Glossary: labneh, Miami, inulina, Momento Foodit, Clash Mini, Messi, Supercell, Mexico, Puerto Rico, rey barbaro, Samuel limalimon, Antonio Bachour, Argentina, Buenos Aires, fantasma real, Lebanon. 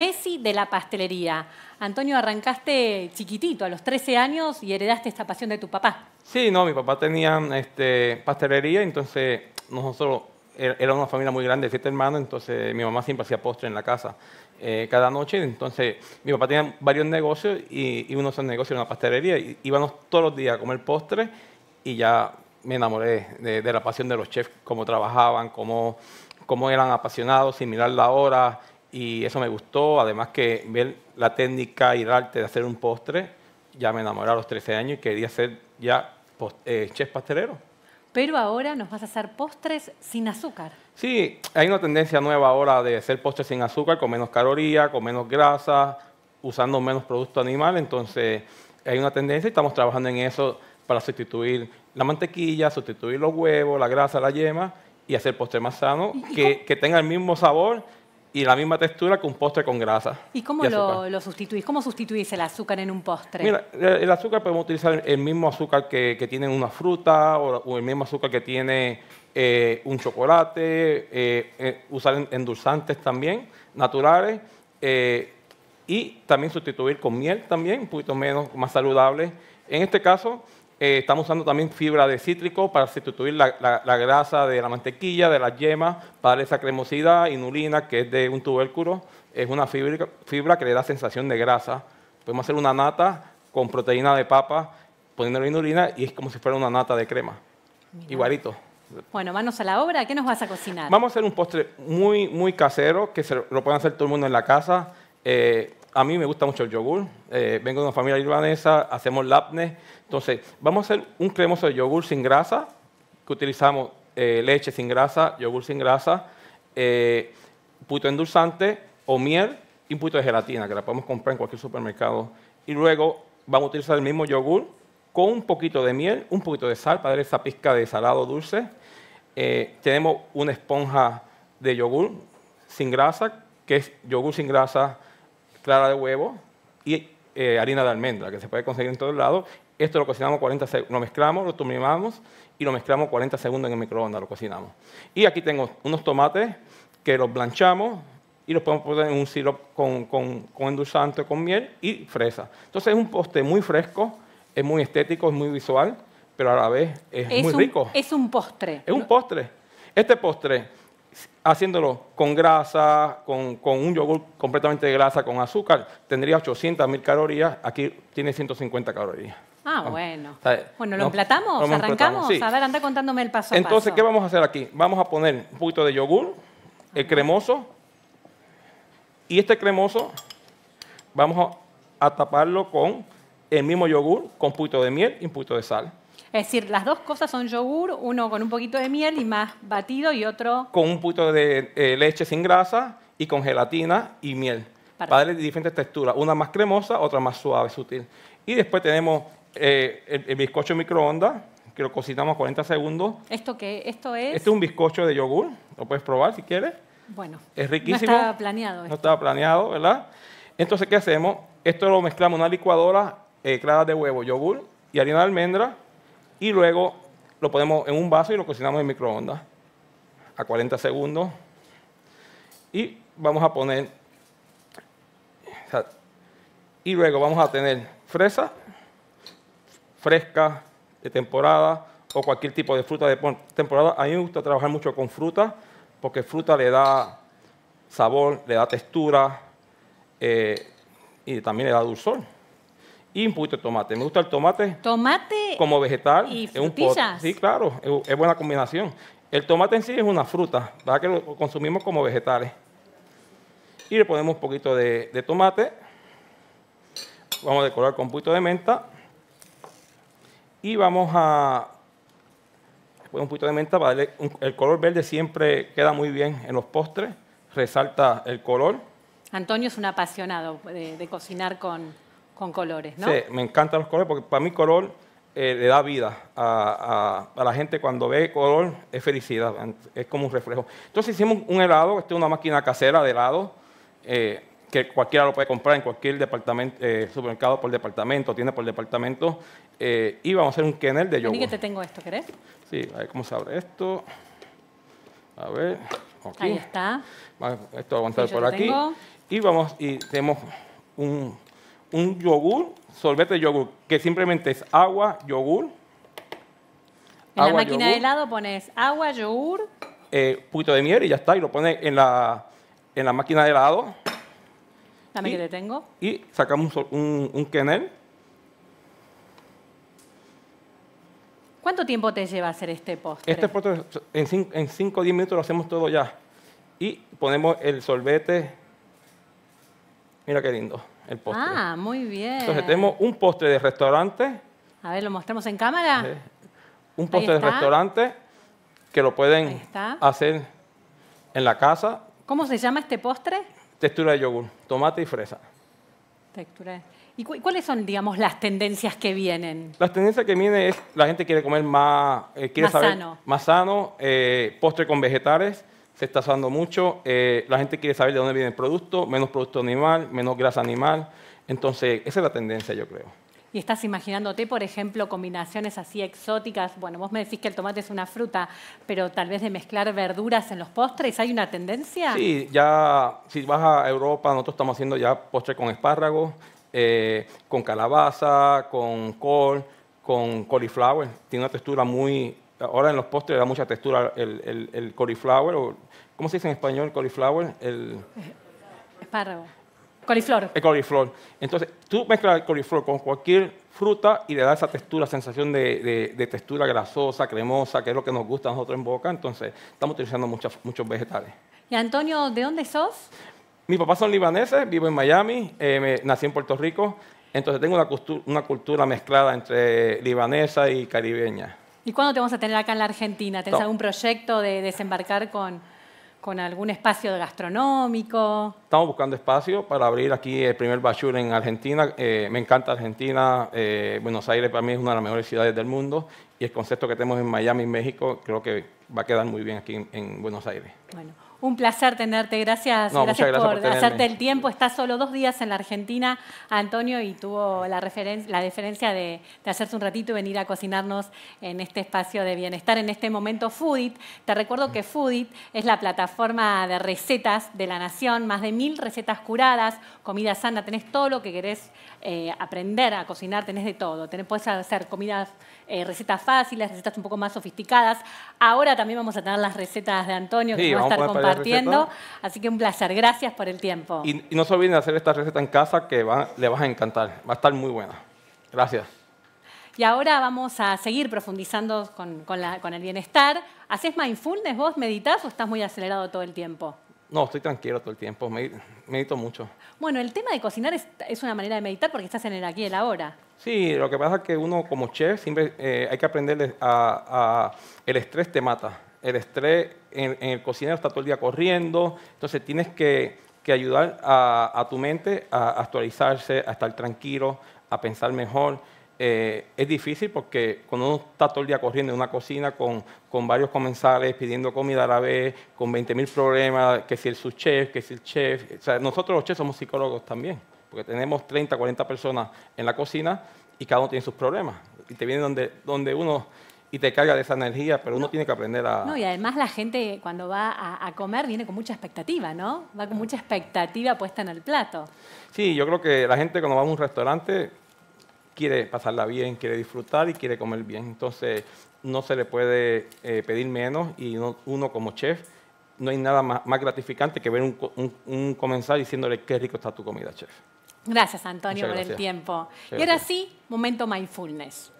Messi de la pastelería. Antonio, arrancaste chiquitito, a los 13 años, y heredaste esta pasión de tu papá. Sí, no, mi papá tenía pastelería, entonces nosotros, era una familia muy grande, 7 hermanos, entonces mi mamá siempre hacía postre en la casa cada noche, entonces mi papá tenía varios negocios y uno de esos negocios era una pastelería, y íbamos todos los días a comer postre y ya me enamoré de la pasión de los chefs, cómo trabajaban, cómo eran apasionados, sin mirar la hora. Y eso me gustó, además que ver la técnica y el arte de hacer un postre, ya me enamoré a los 13 años y quería ser ya chef pastelero. Pero ahora nos vas a hacer postres sin azúcar. Sí, hay una tendencia nueva ahora de hacer postres sin azúcar, con menos calorías, con menos grasa, usando menos producto animal. Entonces hay una tendencia y estamos trabajando en eso para sustituir la mantequilla, sustituir los huevos, la grasa, la yema y hacer postre más sano, que tenga el mismo sabor y la misma textura que un postre con grasa. ¿Y cómo lo sustituís? ¿Cómo sustituís el azúcar en un postre? Mira, el azúcar podemos utilizar el mismo azúcar que tiene una fruta o el mismo azúcar que tiene un chocolate, usar endulzantes también, naturales, y también sustituir con miel también, un poquito menos, más saludable. En este caso, estamos usando también fibra de cítrico para sustituir la grasa de la mantequilla, de las yemas, para darle esa cremosidad. Inulina, que es de un tubérculo, es una fibra que le da sensación de grasa. Podemos hacer una nata con proteína de papa, poniéndole inulina, y es como si fuera una nata de crema. Mirá. Igualito. Bueno, manos a la obra. ¿Qué nos vas a cocinar? Vamos a hacer un postre muy, muy casero, que se lo pueden hacer todo el mundo en la casa. A mí me gusta mucho el yogur, vengo de una familia libanesa, hacemos labneh. Entonces, vamos a hacer un cremoso de yogur sin grasa, que utilizamos leche sin grasa, yogur sin grasa, un poquito de endulzante o miel y un poquito de gelatina, que la podemos comprar en cualquier supermercado. Y luego vamos a utilizar el mismo yogur con un poquito de miel, un poquito de sal, para darle esa pizca de salado dulce. Tenemos una esponja de yogur sin grasa, que es yogur sin grasa, clara de huevo y harina de almendra, que se puede conseguir en todos lados. Esto lo cocinamos 40 segundos, lo mezclamos, lo tuminamos y lo mezclamos 40 segundos en el microondas, lo cocinamos. Y aquí tengo unos tomates que los blanchamos y los podemos poner en un sirope con endulzante, con miel y fresa. Entonces es un postre muy fresco, es muy estético, es muy visual, pero a la vez es muy rico. Es un postre. Es un postre. Este postre, haciéndolo con grasa, con un yogur completamente de grasa, con azúcar, tendría 800.000 calorías. Aquí tiene 150 calorías. Ah, bueno. O sea, bueno, ¿lo emplatamos? ¿Arrancamos? Sí. A ver, anda contándome el paso a paso. Entonces, ¿qué vamos a hacer aquí? Vamos a poner un poquito de yogur, el cremoso, y este cremoso vamos a taparlo con el mismo yogur, con un poquito de miel y un poquito de sal. Es decir, las dos cosas son yogur, uno con un poquito de miel y más batido y otro con un poquito de leche sin grasa y con gelatina y miel. Para darle diferentes texturas, una más cremosa, otra más suave, sutil. Y después tenemos el bizcocho en microondas, que lo cocinamos 40 segundos. ¿Esto qué? ¿Esto es? Este es un bizcocho de yogur, lo puedes probar si quieres. Bueno, es riquísimo. No estaba planeado esto. No estaba planeado, ¿verdad? Entonces, ¿qué hacemos? Esto lo mezclamos en una licuadora, claras de huevo, yogur y harina de almendra. Y luego lo ponemos en un vaso y lo cocinamos en microondas a 40 segundos. Y vamos a poner... Y luego vamos a tener fresa, fresca, de temporada, o cualquier tipo de fruta de temporada. A mí me gusta trabajar mucho con fruta, porque fruta le da sabor, le da textura, y también le da dulzor. Y un poquito de tomate. Me gusta el tomate. ¿Tomate como vegetal? ¿Y frutillas? Sí, claro. Es buena combinación. El tomate en sí es una fruta, ¿verdad? Que lo consumimos como vegetales. Y le ponemos un poquito de tomate. Vamos a decorar con un poquito de menta. Y vamos a poner un poquito de menta para darle el color verde. Siempre queda muy bien en los postres. Resalta el color. Antonio es un apasionado de cocinar con colores, ¿no? Sí, me encantan los colores porque para mí color le da vida a la gente. Cuando ve color es felicidad, es como un reflejo. Entonces hicimos un helado, esta es una máquina casera de helado, que cualquiera lo puede comprar en cualquier departamento, supermercado por departamento, tienda por departamento, y vamos a hacer un kernel de yogur. Vení que te tengo esto, ¿querés? Sí, a ver cómo se abre esto. A ver, aquí. Ahí está. Esto lo voy a aguantar por aquí. Tengo. Y vamos y tenemos un yogur, sorbete de yogur, que simplemente es agua, yogur. En agua, la máquina yogur, de helado pones agua, yogur. Poquito de miel y ya está. Y lo pones en la máquina de helado. Dame que te tengo. Y sacamos un quenel. ¿Cuánto tiempo te lleva hacer este postre? Este postre en 5 o 10 minutos lo hacemos todo ya. Y ponemos el sorbete. Mira qué lindo el postre. Ah, muy bien. Entonces tenemos un postre de restaurante. A ver, ¿lo mostramos en cámara? Un postre de restaurante que lo pueden hacer en la casa. ¿Cómo se llama este postre? Textura de yogur, tomate y fresa. Textura. ¿Y cuáles son, digamos, las tendencias que vienen? Las tendencias que vienen es la gente quiere comer más, más sano, postre con vegetales, se está usando mucho. La gente quiere saber de dónde viene el producto, menos producto animal, menos grasa animal. Entonces, esa es la tendencia, yo creo. ¿Y estás imaginándote, por ejemplo, combinaciones así exóticas? Bueno, vos me decís que el tomate es una fruta, pero tal vez de mezclar verduras en los postres, ¿hay una tendencia? Sí, ya si vas a Europa, nosotros estamos haciendo ya postres con espárragos, con calabaza, con col, con cauliflower. Tiene una textura muy... Ahora en los postres da mucha textura el cauliflower, o, ¿cómo se dice en español cauliflower? El... Espárrago. Coliflor. El coliflor. Entonces, tú mezclas el coliflor con cualquier fruta y le da esa textura, sensación de textura grasosa, cremosa, que es lo que nos gusta a nosotros en boca. Entonces, estamos utilizando muchos vegetales. Y Antonio, ¿de dónde sos? Mis papás son libaneses, vivo en Miami, nací en Puerto Rico. Entonces, tengo una cultura mezclada entre libanesa y caribeña. ¿Y cuándo te vamos a tener acá en la Argentina? ¿Tenés algún proyecto de desembarcar con algún espacio gastronómico? Estamos buscando espacio para abrir aquí el primer Bachour en Argentina. Me encanta Argentina. Buenos Aires para mí es una de las mejores ciudades del mundo. Y el concepto que tenemos en Miami y México creo que va a quedar muy bien aquí en Buenos Aires. Bueno, un placer tenerte. Gracias, gracias por hacerte el tiempo. Estás solo 2 días en la Argentina, Antonio, y tuvo la deferencia de hacerse un ratito y venir a cocinarnos en este espacio de bienestar, en este momento Foodit. Te recuerdo que Foodit es la plataforma de recetas de la nación. Más de 1000 recetas curadas, comida sana. Tenés todo lo que querés aprender a cocinar. Tenés de todo. Podés hacer comidas, recetas fáciles, recetas un poco más sofisticadas. Ahora también vamos a tener las recetas de Antonio, que va a estar compartiendo. Así que un placer. Gracias por el tiempo. Y no se olviden de hacer esta receta en casa, que le vas a encantar. Va a estar muy buena. Gracias. Y ahora vamos a seguir profundizando con el bienestar. ¿Hacés mindfulness vos? ¿Meditás o estás muy acelerado todo el tiempo? No, estoy tranquilo todo el tiempo. Medito mucho. Bueno, el tema de cocinar es una manera de meditar porque estás en el aquí y el ahora. Sí, lo que pasa es que uno como chef siempre hay que aprender a... El estrés te mata. El estrés en el cocinero está todo el día corriendo. Entonces tienes que ayudar a tu mente a actualizarse, a estar tranquilo, a pensar mejor. Es difícil porque cuando uno está todo el día corriendo en una cocina con varios comensales pidiendo comida a la vez, con 20.000 problemas, que si el subchef, que si el chef. O sea, nosotros los chefs somos psicólogos también, porque tenemos 30, 40 personas en la cocina y cada uno tiene sus problemas. Y te viene donde uno y te carga de esa energía, pero uno tiene que aprender a... No, y además la gente cuando va a comer viene con mucha expectativa, ¿no? Va con mucha expectativa puesta en el plato. Sí, yo creo que la gente cuando va a un restaurante quiere pasarla bien, quiere disfrutar y quiere comer bien. Entonces, no se le puede pedir menos y uno como chef, no hay nada más gratificante que ver un comensal diciéndole qué rico está tu comida, chef. Gracias, Antonio, por el tiempo. Y ahora sí, momento mindfulness.